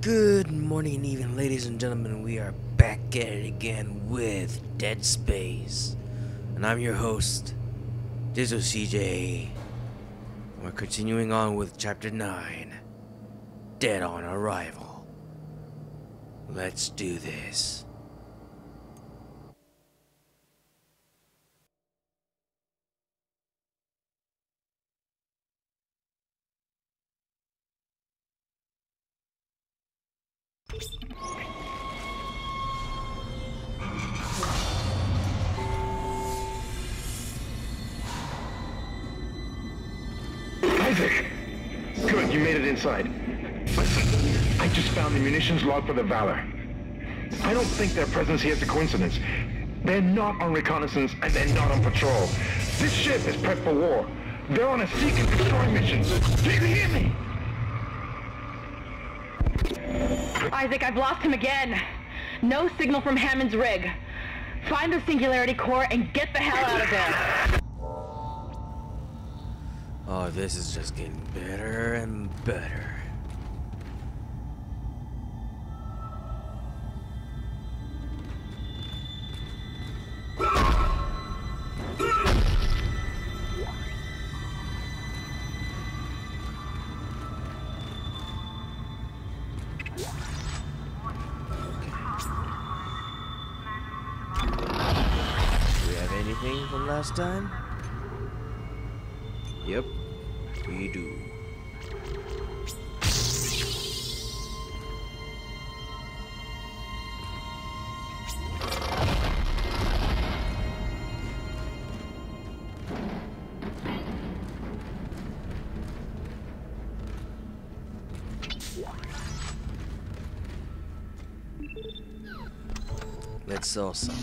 Good morning and evening, ladies and gentlemen. We are back at it again with Dead Space. And I'm your host, Dizzo CJ. And we're continuing on with Chapter 9, Dead on Arrival. Let's do this. Isaac! Good, you made it inside. Listen, I just found the munitions log for the Valor. I don't think their presence here is a coincidence. They're not on reconnaissance and they're not on patrol. This ship is prepped for war. They're on a seek and destroy mission. Do you hear me? Isaac, I've lost him again. No signal from Hammond's rig. Find the Singularity Corps and get the hell out of there. Oh, this is just getting better and better. From last time? Yep, we do. Let's sell some.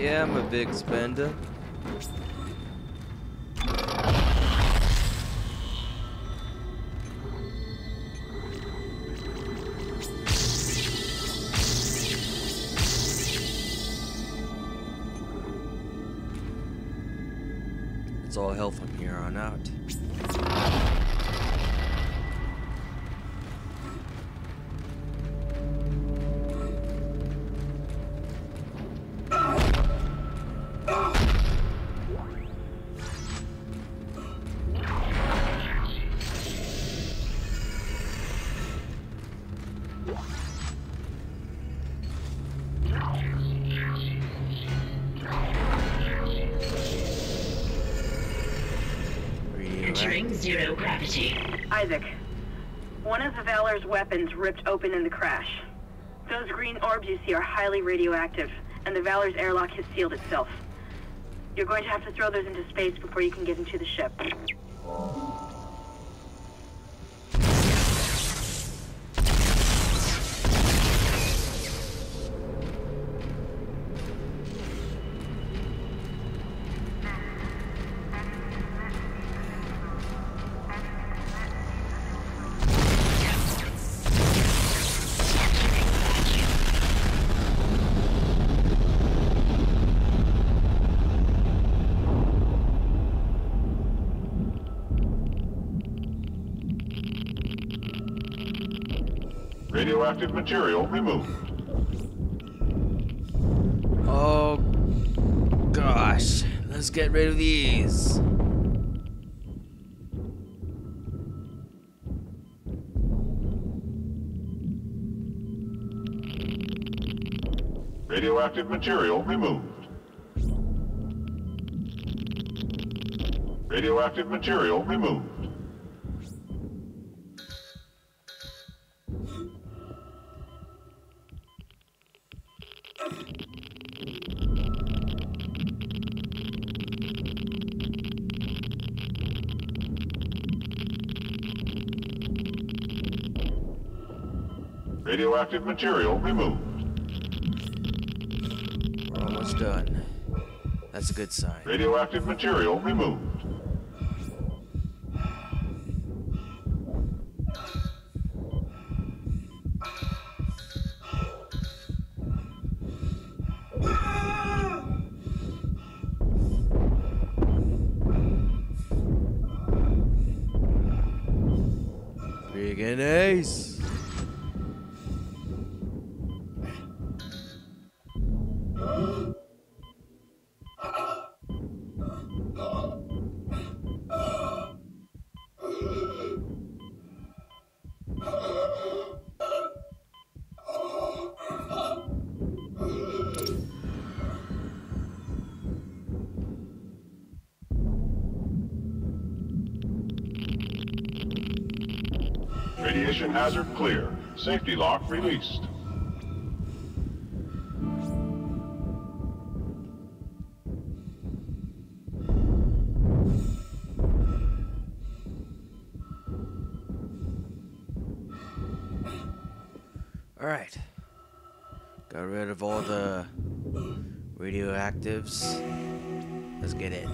Yeah, I'm a big spender. It's all health from here on out. Entering zero gravity. Isaac, one of the Valor's weapons ripped open in the crash. Those green orbs you see are highly radioactive, and the Valor's airlock has sealed itself. You're going to have to throw those into space before you can get into the ship. Radioactive material removed. Oh gosh, let's get rid of these. Radioactive material removed. Radioactive material removed. Radioactive material removed. We're almost done. That's a good sign. Radioactive material removed. Friggin' ace. Radiation hazard clear. Safety lock released. Alright. Got rid of all the radioactives. Let's get in.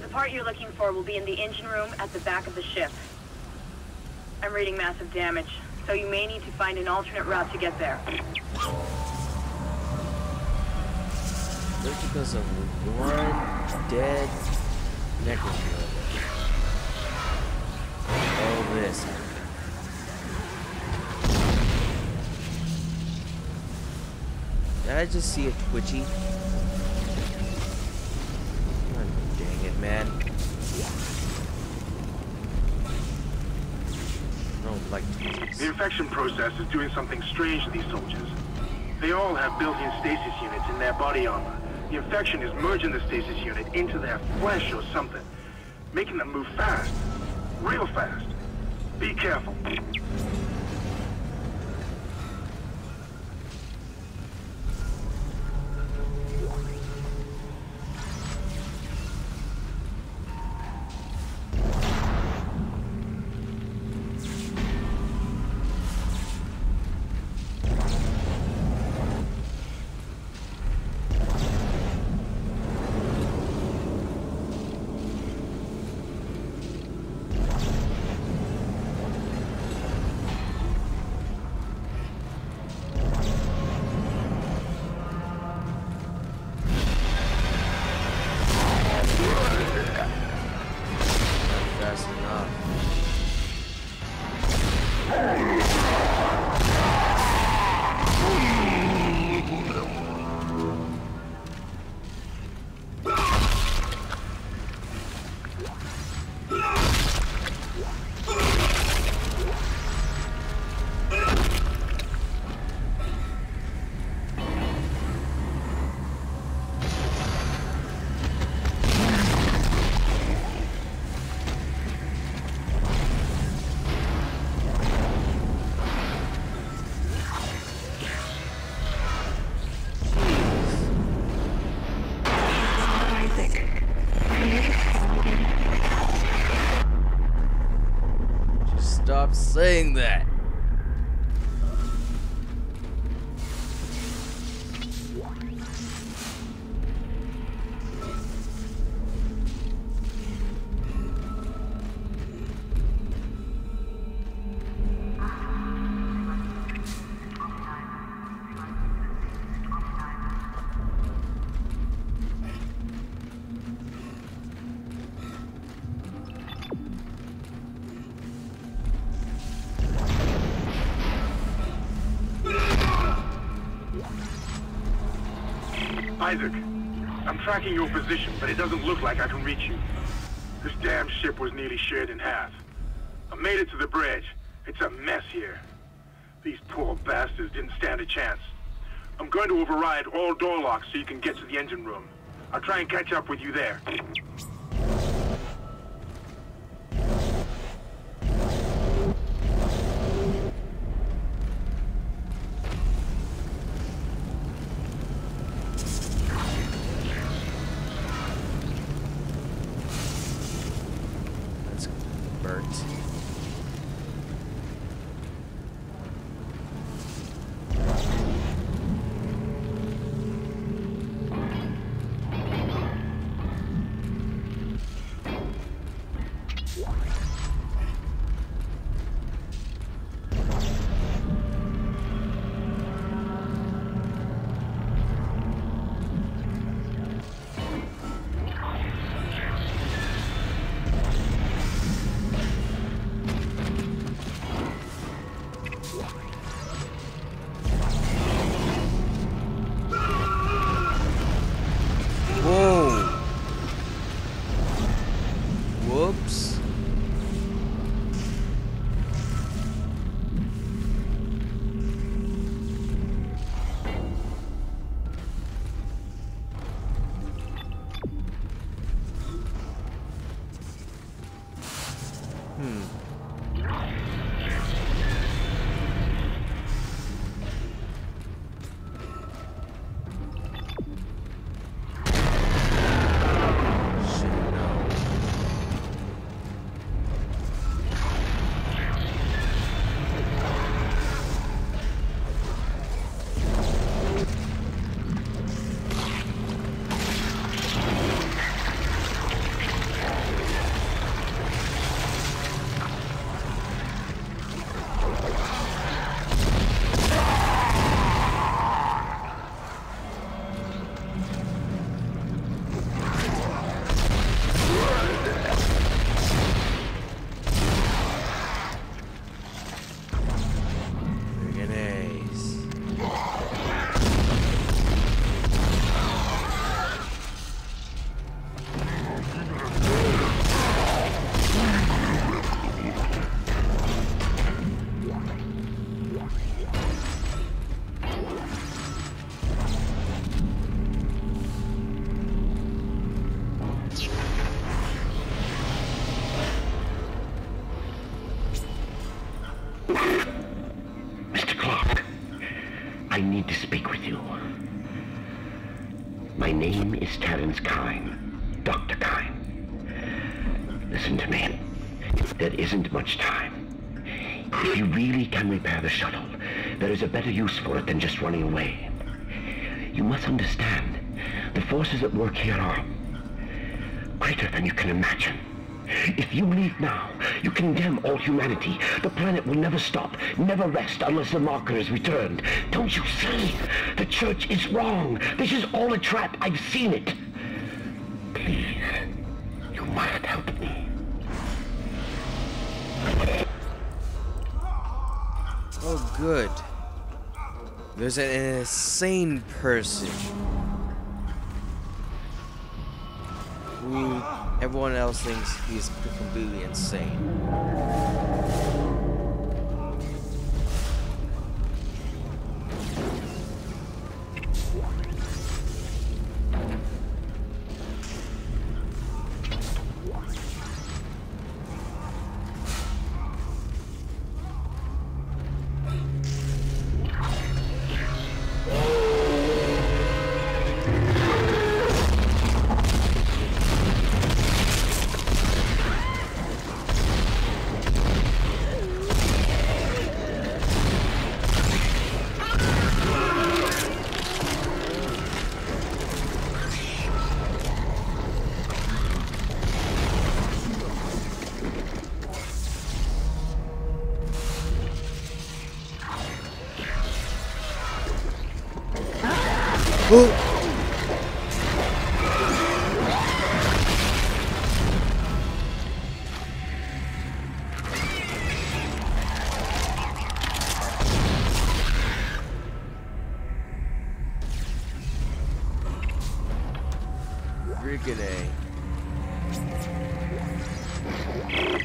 The part you're looking for will be in the engine room at the back of the ship. I'm reading massive damage, so you may need to find an alternate route to get there. Look, because of one dead necrophiliac. Oh, this. Did I just see a twitchy? Man, I don't like twitches. The infection process is doing something strange to these soldiers. They all have built-in stasis units in their body armor. The infection is merging the stasis unit into their flesh or something, making them move fast, real fast. Be careful. Stop saying that. Isaac, I'm tracking your position, but it doesn't look like I can reach you. This damn ship was nearly shared in half. I made it to the bridge. It's a mess here. These poor bastards didn't stand a chance. I'm going to override all door locks so you can get to the engine room. I'll try and catch up with you there. need to speak with you. My name is Terrence Kine, Dr. Kine. Listen to me. There isn't much time. If you really can repair the shuttle, there is a better use for it than just running away. You must understand, the forces at work here are greater than you can imagine. If you leave now, you condemn all humanity. The planet will never stop, never rest, unless the marker is returned. Don't you see? The Church is wrong. This is all a trap. I've seen it. Please, you must help me. Oh, good. There's an insane person who everyone else thinks he's completely insane.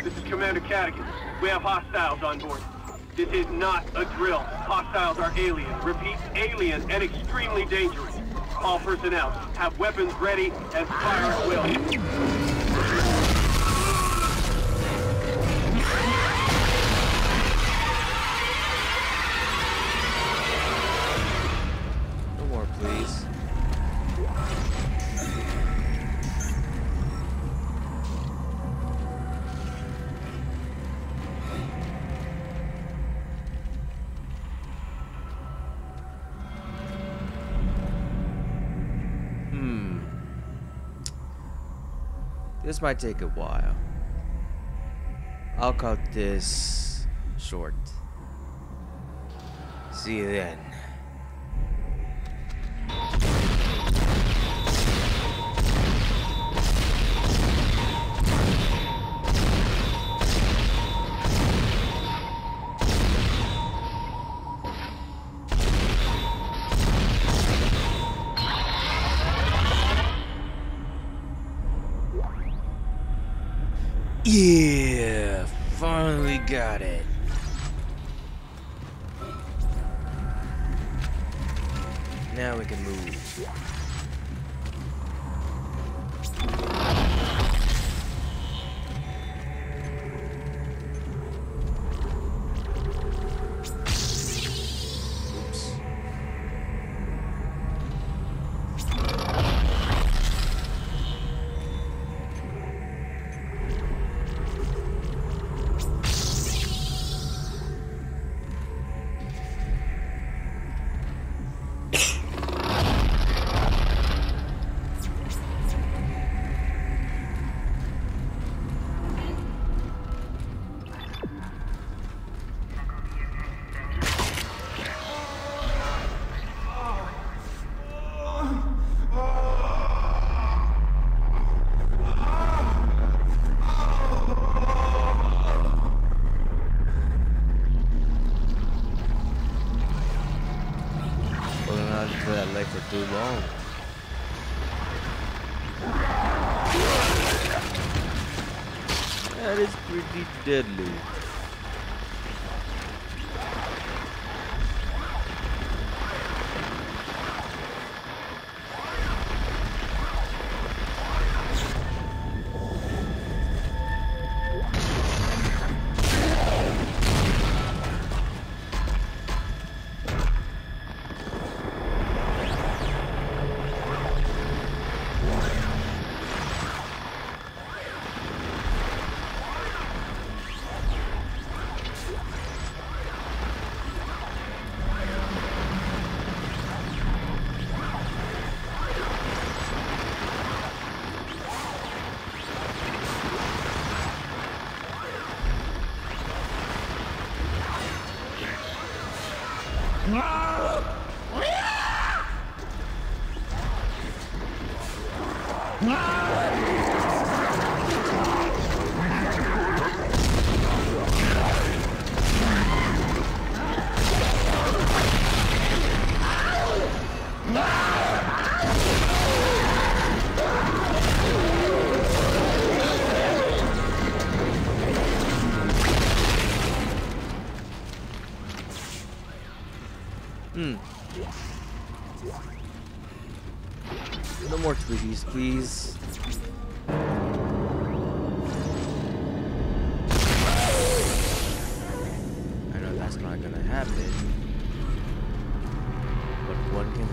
This is Commander Catechus. We have hostiles on board. This is not a drill. Hostiles are alien. Repeat, alien and extremely dangerous. All personnel have weapons ready and fire at will. This might take a while. I'll cut this short. See you then. Yeah, finally got it. Now we can move. Oops. Too long. That is pretty deadly. No more Twiggies, please. I know that's not gonna happen, but one can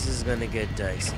This is gonna get dicey.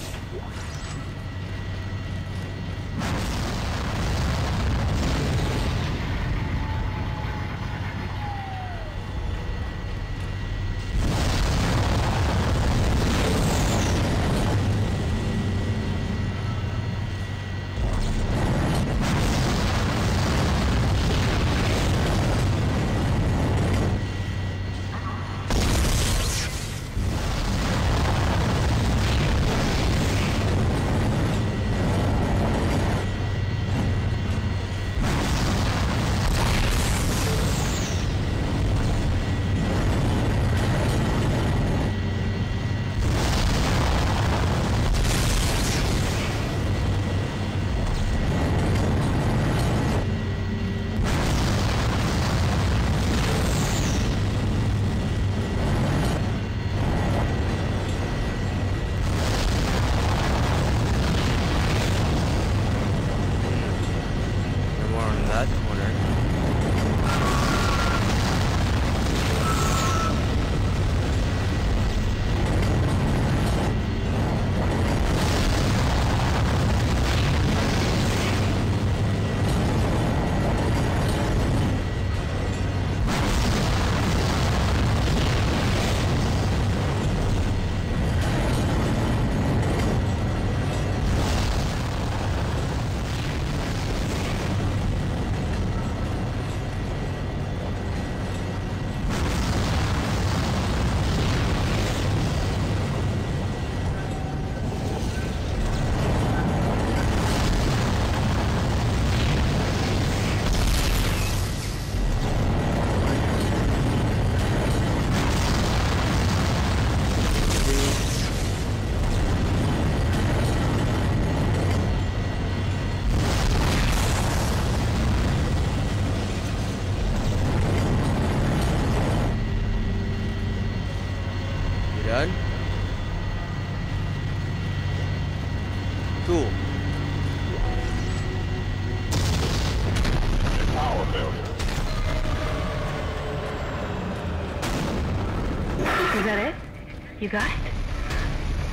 You got it?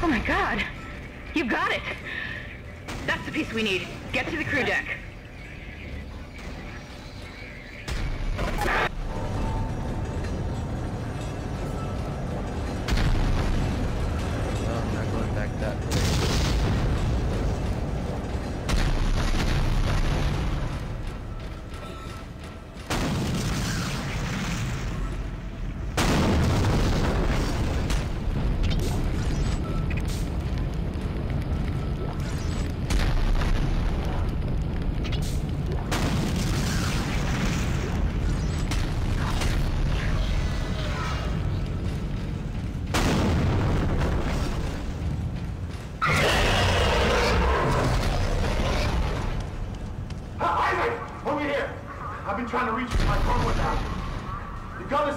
Oh my god! You got it! That's the piece we need. Get to the crew deck.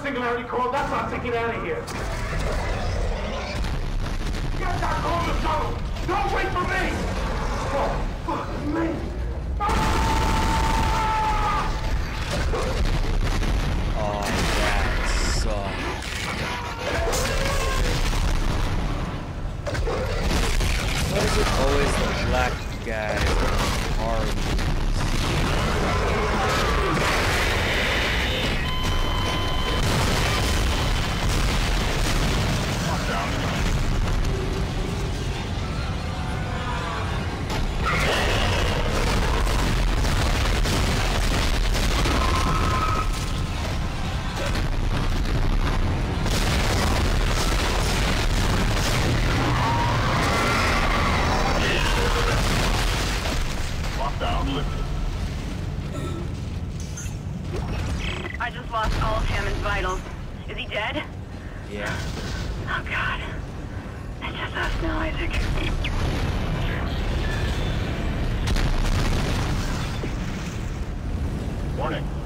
Singularity Corps, that's not taking out of here. Get that Corps to go! Don't wait for me! Oh, fuck me! Ah! Oh, that sucks. Why is it always the black guy with the arm?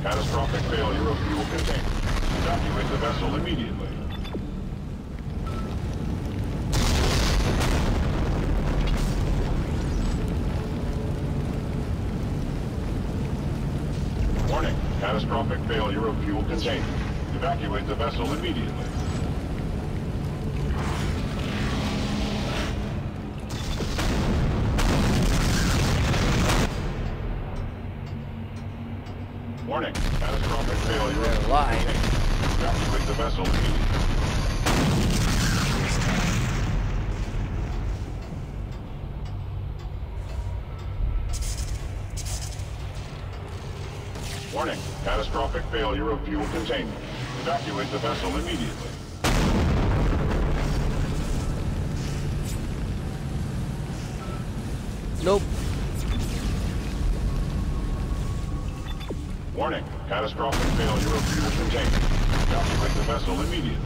Catastrophic failure of fuel container. Evacuate the vessel immediately. Warning, catastrophic failure. They're lying. Evacuate the vessel immediately. Warning, catastrophic failure of fuel containment. Evacuate the vessel immediately. Nope. Warning, catastrophic failure of fuel containment. Evacuate the vessel immediately.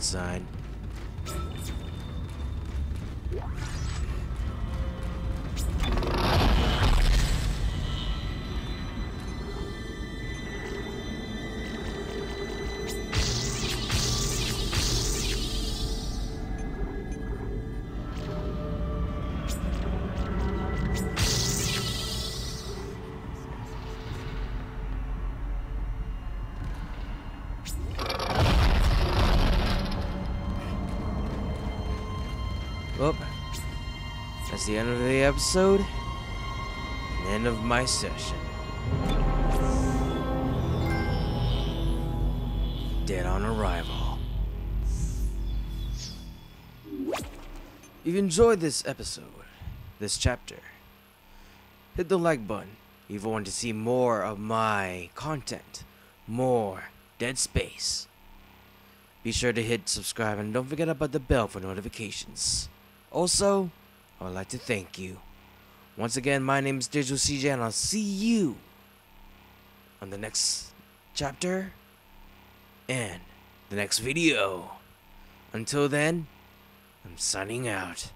Sign. The end of the episode, and end of my session. Dead on Arrival. You've enjoyed this episode, this chapter. Hit the like button if you want to see more of my content, more Dead Space. Be sure to hit subscribe and don't forget about the bell for notifications. Also, I would like to thank you. Once again, my name is Digital CJ, and I'll see you on the next chapter and the next video. Until then, I'm signing out.